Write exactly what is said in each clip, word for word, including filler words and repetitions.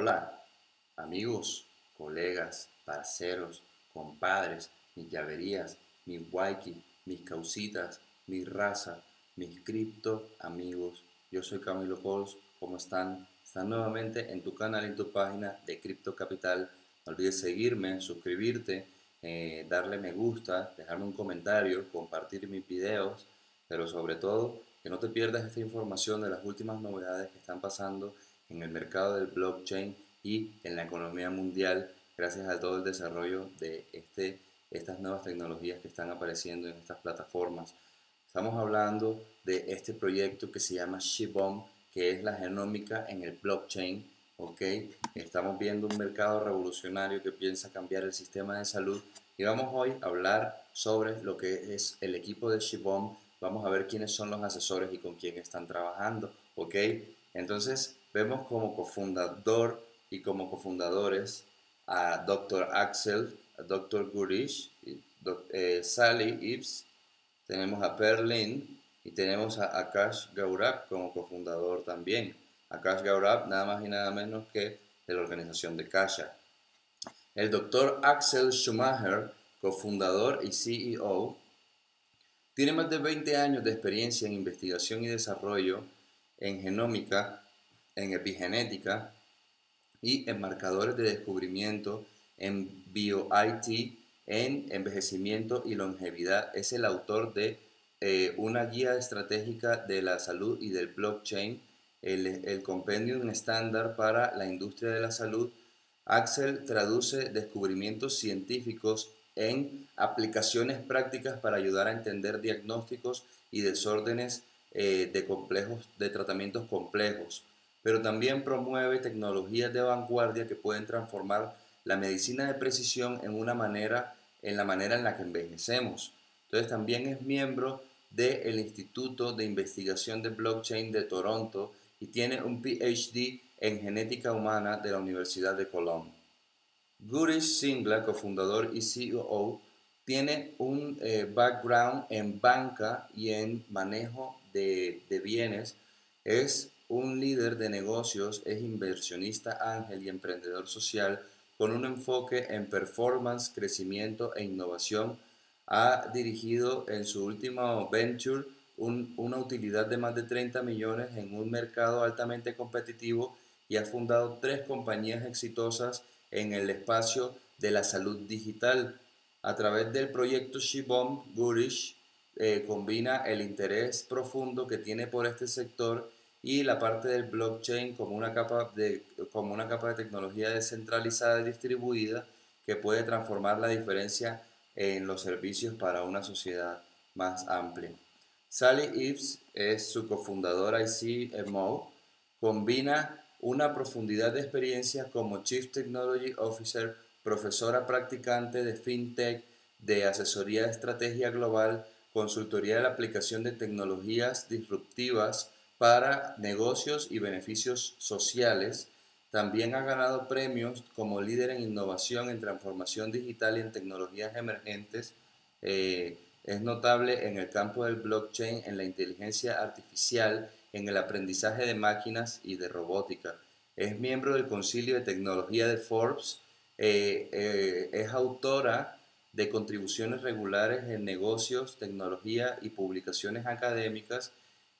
Hola, amigos, colegas, parceros, compadres, mis llaverías, mis waikis, mis causitas, mi raza, mis cripto amigos. Yo soy Camilo Cortes, ¿cómo están? Están nuevamente en tu canal, en tu página de Cripto Capital. No olvides seguirme, suscribirte, eh, darle me gusta, dejarme un comentario, compartir mis videos, pero sobre todo que no te pierdas esta información de las últimas novedades que están pasando en el mercado del blockchain y en la economía mundial, gracias a todo el desarrollo de este, estas nuevas tecnologías que están apareciendo en estas plataformas. Estamos hablando de este proyecto que se llama Shivom, que es la genómica en el blockchain, ¿ok? Estamos viendo un mercado revolucionario que piensa cambiar el sistema de salud y vamos hoy a hablar sobre lo que es el equipo de Shivom. Vamos a ver quiénes son los asesores y con quién están trabajando, ¿ok? Entonces vemos como cofundador y como cofundadores a doctor Axel, a doctor Gurish, y doc, eh, Sally Eaves, tenemos a Per Lind y tenemos a Akash Gaurav como cofundador también. Akash Gaurav nada más y nada menos que de la organización de Cashaa. El doctor Axel Schumacher, cofundador y C E O, tiene más de veinte años de experiencia en investigación y desarrollo en genómica, en epigenética y en marcadores de descubrimiento, en bio I T, en envejecimiento y longevidad. Es el autor de eh, una guía estratégica de la salud y del blockchain, el, el compendium estándar para la industria de la salud. Axel traduce descubrimientos científicos en aplicaciones prácticas para ayudar a entender diagnósticos y desórdenes eh, de, complejos, de tratamientos complejos, pero también promueve tecnologías de vanguardia que pueden transformar la medicina de precisión en una manera, en la manera en la que envejecemos. Entonces también es miembro del Instituto de Investigación de Blockchain de Toronto y tiene un P H D en genética humana de la Universidad de Colombia. Gurish Singla, cofundador y C E O, tiene un eh, background en banca y en manejo de, de bienes. Es un líder de negocios, es inversionista ángel y emprendedor social con un enfoque en performance, crecimiento e innovación. Ha dirigido en su último venture un, una utilidad de más de treinta millones en un mercado altamente competitivo y ha fundado tres compañías exitosas en el espacio de la salud digital. A través del proyecto Shivom, Gurish eh, combina el interés profundo que tiene por este sector y la parte del blockchain como una capa de, como una capa de tecnología descentralizada y distribuida que puede transformar la diferencia en los servicios para una sociedad más amplia. Sally Eaves es su cofundadora y C M O, combina una profundidad de experiencias como Chief Technology Officer, profesora practicante de FinTech, de asesoría de estrategia global, consultoría de la aplicación de tecnologías disruptivas para negocios y beneficios sociales. También ha ganado premios como líder en innovación, en transformación digital y en tecnologías emergentes. Eh, es notable en el campo del blockchain, en la inteligencia artificial, en el aprendizaje de máquinas y de robótica. Es miembro del Concilio de Tecnología de Forbes. Eh, eh, es autora de contribuciones regulares en negocios, tecnología y publicaciones académicas.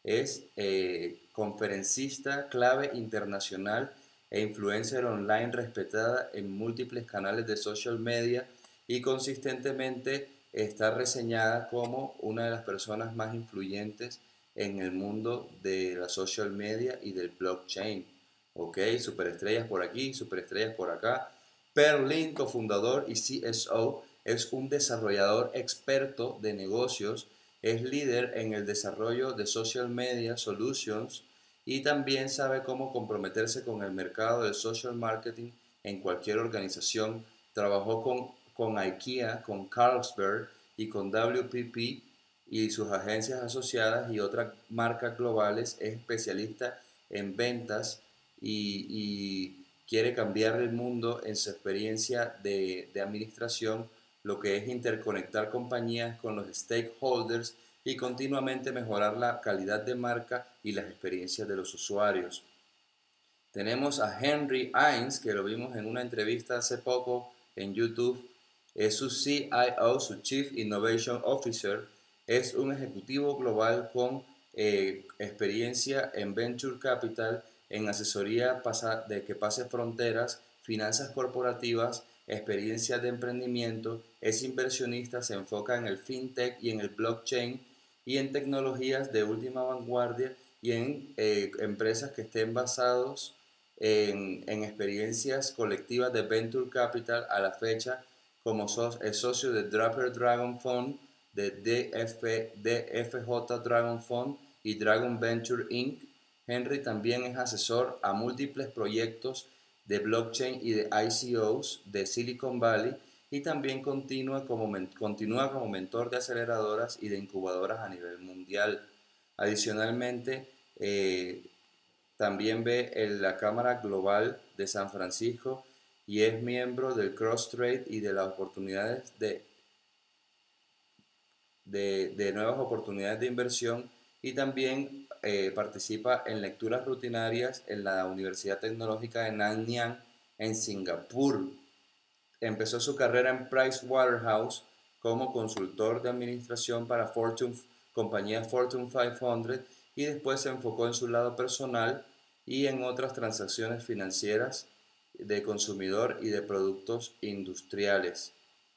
Es eh, conferencista clave internacional e influencer online respetada en múltiples canales de social media y consistentemente está reseñada como una de las personas más influyentes en el mundo de la social media y del blockchain. Ok, superestrellas por aquí, superestrellas por acá. Per Lind, cofundador y C S O, es un desarrollador experto de negocios. Es líder en el desarrollo de Social Media Solutions y también sabe cómo comprometerse con el mercado del social marketing en cualquier organización. Trabajó con, con IKEA, con Carlsberg y con W P P y sus agencias asociadas y otras marcas globales. Es especialista en ventas y, y quiere cambiar el mundo en su experiencia de, de administración, lo que es interconectar compañías con los stakeholders y continuamente mejorar la calidad de marca y las experiencias de los usuarios. Tenemos a Henry Heinz, que lo vimos en una entrevista hace poco en YouTube. Es su C I O, su Chief Innovation Officer. Es un ejecutivo global con eh, experiencia en Venture Capital, en asesoría pasa, de que pase fronteras, finanzas corporativas, experiencia de emprendimiento. Es inversionista, se enfoca en el fintech y en el blockchain y en tecnologías de última vanguardia y en eh, empresas que estén basados en, en experiencias colectivas de Venture Capital. A la fecha, como sos, es socio de Draper Dragon Fund, de D F, D F J Dragon Fund y Dragon Venture Incorporated. Henry también es asesor a múltiples proyectos de blockchain y de I C Os de Silicon Valley, y también continúa como, continúa como mentor de aceleradoras y de incubadoras a nivel mundial. Adicionalmente, eh, también ve en la Cámara Global de San Francisco y es miembro del Cross Trade y de las oportunidades de, de, de nuevas oportunidades de inversión, y también eh, participa en lecturas rutinarias en la Universidad Tecnológica de Nanyang en Singapur. Empezó su carrera en Pricewaterhouse como consultor de administración para Fortune compañía Fortune quinientos, y después se enfocó en su lado personal y en otras transacciones financieras de consumidor y de productos industriales.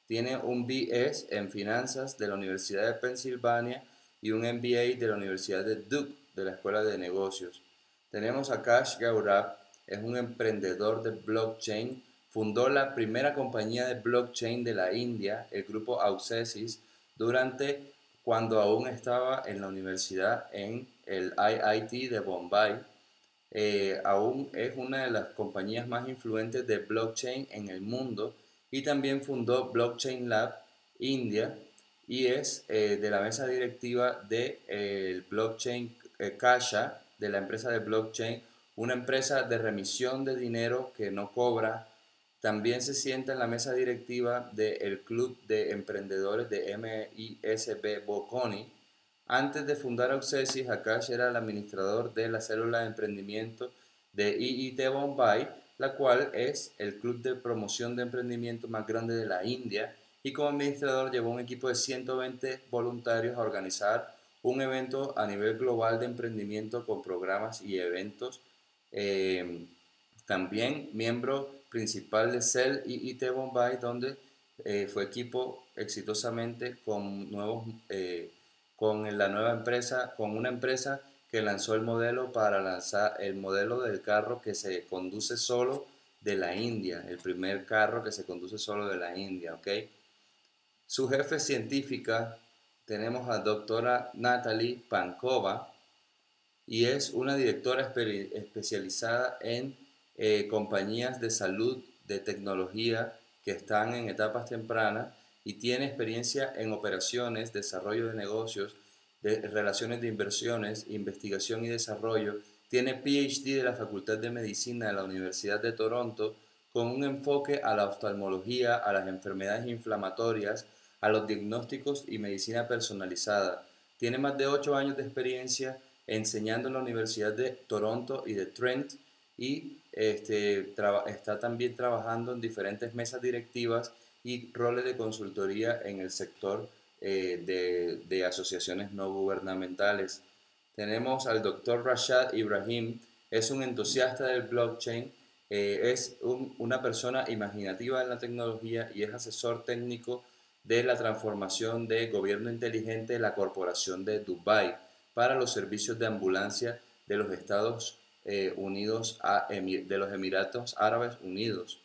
Tiene un B S en finanzas de la Universidad de Pensilvania y un M B A de la Universidad de Duke, de la Escuela de Negocios. Tenemos a Akash Gaurav, es un emprendedor de blockchain, fundó la primera compañía de blockchain de la India, el grupo Auxesis, durante cuando aún estaba en la universidad en el I I T de Bombay. Eh, aún es una de las compañías más influentes de blockchain en el mundo, y también fundó Blockchain Lab India y es eh, de la mesa directiva de eh, el blockchain eh, Cashaa, de la empresa de blockchain, una empresa de remisión de dinero que no cobra. También se sienta en la mesa directiva del Club de Emprendedores de M I S B Bocconi. Antes de fundar Auxesis, Akash era el administrador de la célula de emprendimiento de I I T Bombay, la cual es el club de promoción de emprendimiento más grande de la India, y como administrador llevó un equipo de ciento veinte voluntarios a organizar un evento a nivel global de emprendimiento con programas y eventos. Eh, también miembro principal de Cell I I T Bombay, donde eh, fue equipo exitosamente con, nuevos, eh, con la nueva empresa, con una empresa que lanzó el modelo para lanzar el modelo del carro que se conduce solo de la India, el primer carro que se conduce solo de la India, ¿ok? Su jefe científica, tenemos a doctora Natalie Pankova, y es una directora espe- especializada en Eh, compañías de salud, de tecnología que están en etapas tempranas, y tiene experiencia en operaciones, desarrollo de negocios, de relaciones de inversiones, investigación y desarrollo. Tiene P H D de la Facultad de Medicina de la Universidad de Toronto, con un enfoque a la oftalmología, a las enfermedades inflamatorias, a los diagnósticos y medicina personalizada. Tiene más de ocho años de experiencia enseñando en la Universidad de Toronto y de Trent, y este, está también trabajando en diferentes mesas directivas y roles de consultoría en el sector eh, de, de asociaciones no gubernamentales. Tenemos al doctor Rashad Ibrahim, es un entusiasta del blockchain, eh, es un, una persona imaginativa en la tecnología y es asesor técnico de la transformación de gobierno inteligente de la Corporación de Dubái para los servicios de ambulancia de los Estados Unidos. Eh, unidos a Emir- de los Emiratos Árabes Unidos.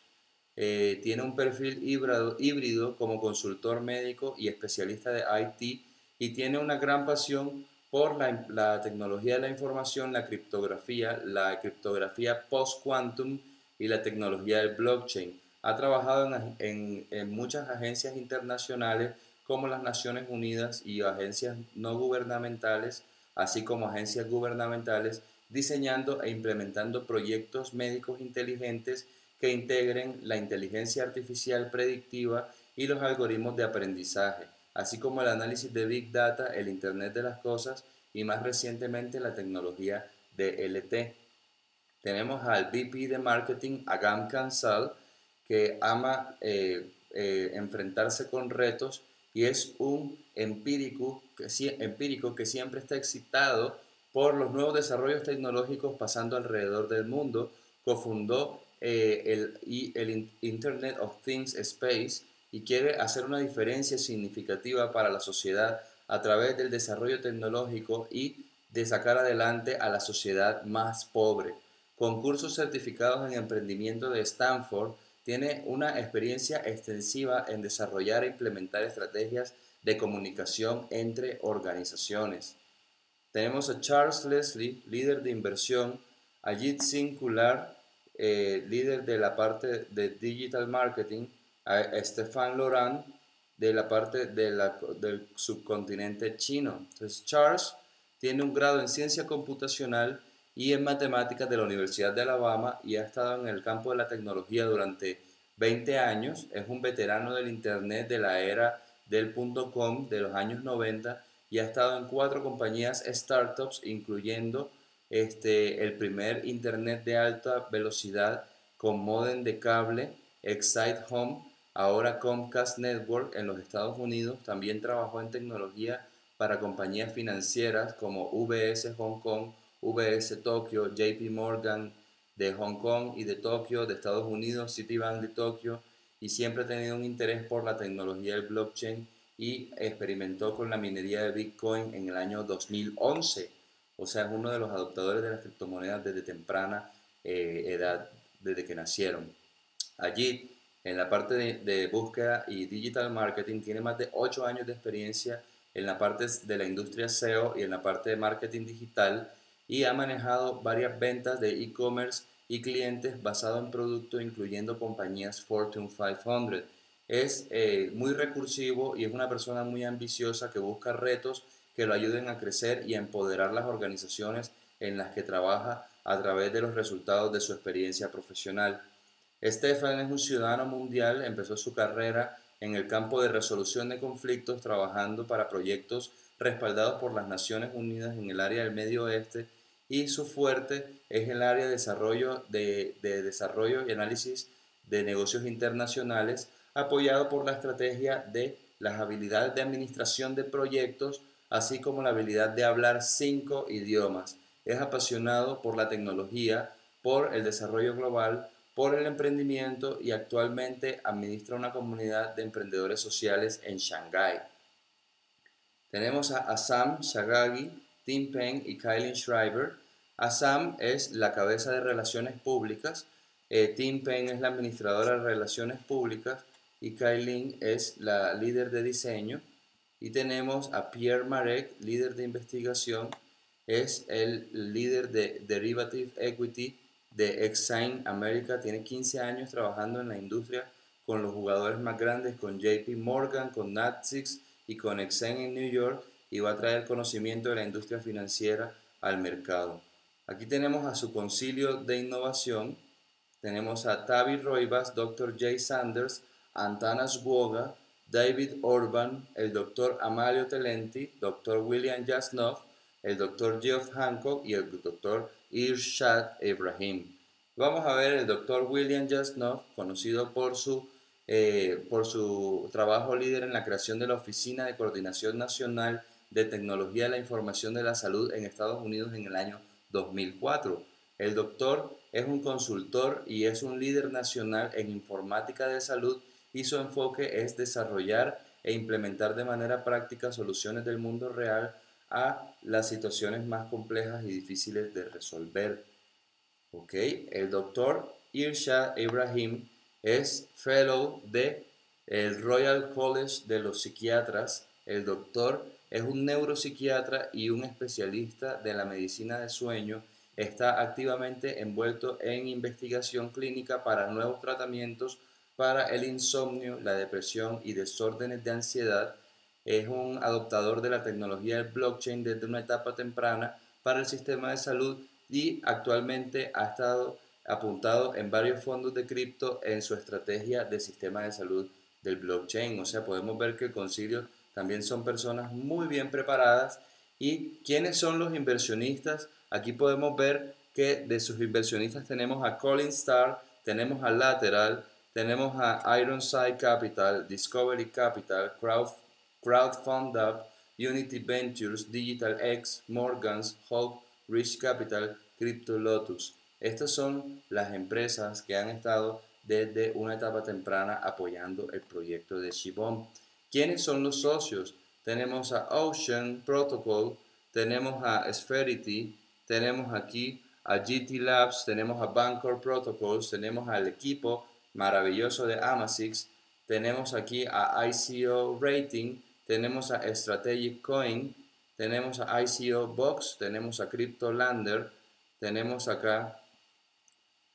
Eh, tiene un perfil híbrido, híbrido como consultor médico y especialista de I T, y tiene una gran pasión por la, la tecnología de la información, la criptografía, la criptografía post-quantum y la tecnología del blockchain. Ha trabajado en, en, en muchas agencias internacionales como las Naciones Unidas y agencias no gubernamentales, así como agencias gubernamentales, diseñando e implementando proyectos médicos inteligentes que integren la inteligencia artificial predictiva y los algoritmos de aprendizaje, así como el análisis de Big Data, el Internet de las Cosas y más recientemente la tecnología de L T. Tenemos al V P de Marketing, Agam Kansal, que ama eh, eh, enfrentarse con retos y es un empírico que, si, empírico que siempre está excitado por los nuevos desarrollos tecnológicos pasando alrededor del mundo. Cofundó eh, el, el Internet of Things Space y quiere hacer una diferencia significativa para la sociedad a través del desarrollo tecnológico y de sacar adelante a la sociedad más pobre. Con cursos certificados en emprendimiento de Stanford, tiene una experiencia extensiva en desarrollar e implementar estrategias de comunicación entre organizaciones. Tenemos a Charles Leslie, líder de inversión, Ajit Singh Kular, eh, líder de la parte de Digital Marketing, a Stefan Lorand, de la parte de la, del subcontinente chino. Entonces, Charles tiene un grado en ciencia computacional y en matemáticas de la Universidad de Alabama y ha estado en el campo de la tecnología durante veinte años. Es un veterano del Internet de la era del punto com de los años noventa y ha estado en cuatro compañías startups, incluyendo este, el primer Internet de alta velocidad con modem de cable, Excite Home, ahora Comcast Network en los Estados Unidos. También trabajó en tecnología para compañías financieras como U B S Hong Kong, U B S Tokio, J P Morgan de Hong Kong y de Tokio, de Estados Unidos, Citibank de Tokio, y siempre ha tenido un interés por la tecnología del blockchain y experimentó con la minería de Bitcoin en el año dos mil once. O sea, es uno de los adoptadores de las criptomonedas desde temprana eh, edad, desde que nacieron. Allí, en la parte de, de búsqueda y digital marketing, tiene más de ocho años de experiencia en la parte de la industria S E O y en la parte de marketing digital, y ha manejado varias ventas de e-commerce y clientes basados en productos, incluyendo compañías Fortune quinientos. Es eh, muy recursivo y es una persona muy ambiciosa que busca retos que lo ayuden a crecer y a empoderar las organizaciones en las que trabaja a través de los resultados de su experiencia profesional. Stefan es un ciudadano mundial, empezó su carrera en el campo de resolución de conflictos trabajando para proyectos respaldados por las Naciones Unidas en el área del Medio Oeste, y su fuerte es el área de desarrollo, de, de desarrollo y análisis de negocios internacionales, apoyado por la estrategia de las habilidades de administración de proyectos, así como la habilidad de hablar cinco idiomas. Es apasionado por la tecnología, por el desarrollo global, por el emprendimiento y actualmente administra una comunidad de emprendedores sociales en Shanghái. Tenemos a Asam Shagagi, Tim Penn y Kylie Schreiber. Asam es la cabeza de relaciones públicas, eh, Tim Penn es la administradora de relaciones públicas y Kylie es la líder de diseño. Y tenemos a Pierre Marek, líder de investigación, es el líder de Derivative Equity de Excite America. Tiene quince años trabajando en la industria con los jugadores más grandes, con J P Morgan, con Natixis y con Excite en New York, y va a traer conocimiento de la industria financiera al mercado. Aquí tenemos a su concilio de innovación. Tenemos a Tavi Roivas, doctor Jay Sanders, Antanas Woga, David Orban, el doctor Amalio Telenti, doctor William Jasnov, el doctor Geoff Hancock y el doctor Irshad Ibrahim. Vamos a ver el doctor William Jasnov, conocido por su, eh, por su trabajo líder en la creación de la Oficina de Coordinación Nacional de Tecnología de la Información de la Salud en Estados Unidos en el año dos mil cuatro. El doctor es un consultor y es un líder nacional en informática de salud, y su enfoque es desarrollar e implementar de manera práctica soluciones del mundo real a las situaciones más complejas y difíciles de resolver. Okay. El doctor Irshad Ibrahim es fellow de el Royal College de los Psiquiatras. El doctor es un neuropsiquiatra y un especialista de la medicina de sueño. Está activamente envuelto en investigación clínica para nuevos tratamientos para el insomnio, la depresión y desórdenes de ansiedad. Es un adoptador de la tecnología del blockchain desde una etapa temprana para el sistema de salud y actualmente ha estado apuntado en varios fondos de cripto en su estrategia de sistema de salud del blockchain. O sea, podemos ver que el concilio también son personas muy bien preparadas. ¿Y quiénes son los inversionistas? Aquí podemos ver que de sus inversionistas tenemos a Collinstar, tenemos a Lateral, tenemos a Ironside Capital, Discovery Capital, Crowd, CrowdFundUp, Unity Ventures, Digital X, Morgans, Hope, Rich Capital, Crypto Lotus. Estas son las empresas que han estado desde una etapa temprana apoyando el proyecto de Shivom. ¿Quiénes son los socios? Tenemos a Ocean Protocol, tenemos a Spherity, tenemos aquí a G T Labs, tenemos a Bancor Protocols, tenemos al equipo maravilloso de Amasix, tenemos aquí a I C O Rating, tenemos a Strategic Coin, tenemos a I C O Box, tenemos a Crypto Lander, tenemos acá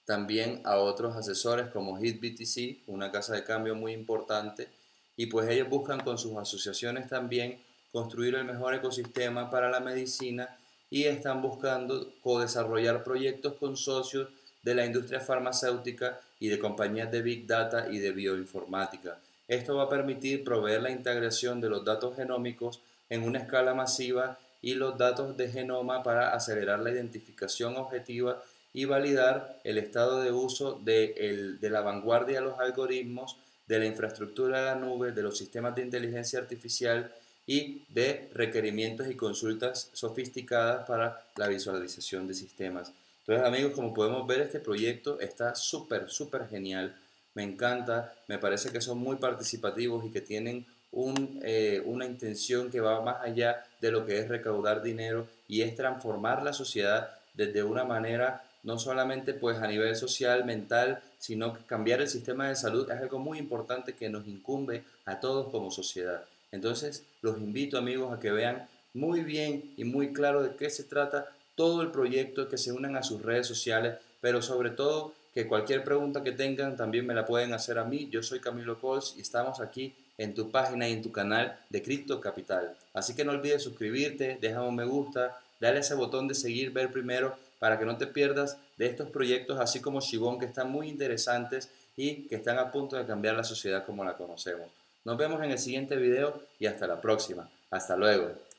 también a otros asesores como HitBTC, una casa de cambio muy importante, y pues ellos buscan con sus asociaciones también construir el mejor ecosistema para la medicina y están buscando co-desarrollar proyectos con socios de la industria farmacéutica y de compañías de Big Data y de bioinformática. Esto va a permitir proveer la integración de los datos genómicos en una escala masiva y los datos de genoma para acelerar la identificación objetiva y validar el estado de uso de, el, de la vanguardia de los algoritmos, de la infraestructura de la nube, de los sistemas de inteligencia artificial y de requerimientos y consultas sofisticadas para la visualización de sistemas. Entonces, amigos, como podemos ver, este proyecto está súper, súper genial. Me encanta, me parece que son muy participativos y que tienen un, eh, una intención que va más allá de lo que es recaudar dinero y es transformar la sociedad desde una manera no solamente pues a nivel social, mental, sino que cambiar el sistema de salud es algo muy importante que nos incumbe a todos como sociedad. Entonces, los invito, amigos, a que vean muy bien y muy claro de qué se trata todo el proyecto, que se unan a sus redes sociales, pero sobre todo que cualquier pregunta que tengan también me la pueden hacer a mí. Yo soy Camilo Cortes y estamos aquí en tu página y en tu canal de Cripto Capital. Así que no olvides suscribirte, deja un me gusta, dale ese botón de seguir, ver primero, para que no te pierdas de estos proyectos, así como Shivom, que están muy interesantes y que están a punto de cambiar la sociedad como la conocemos. Nos vemos en el siguiente video y hasta la próxima. Hasta luego.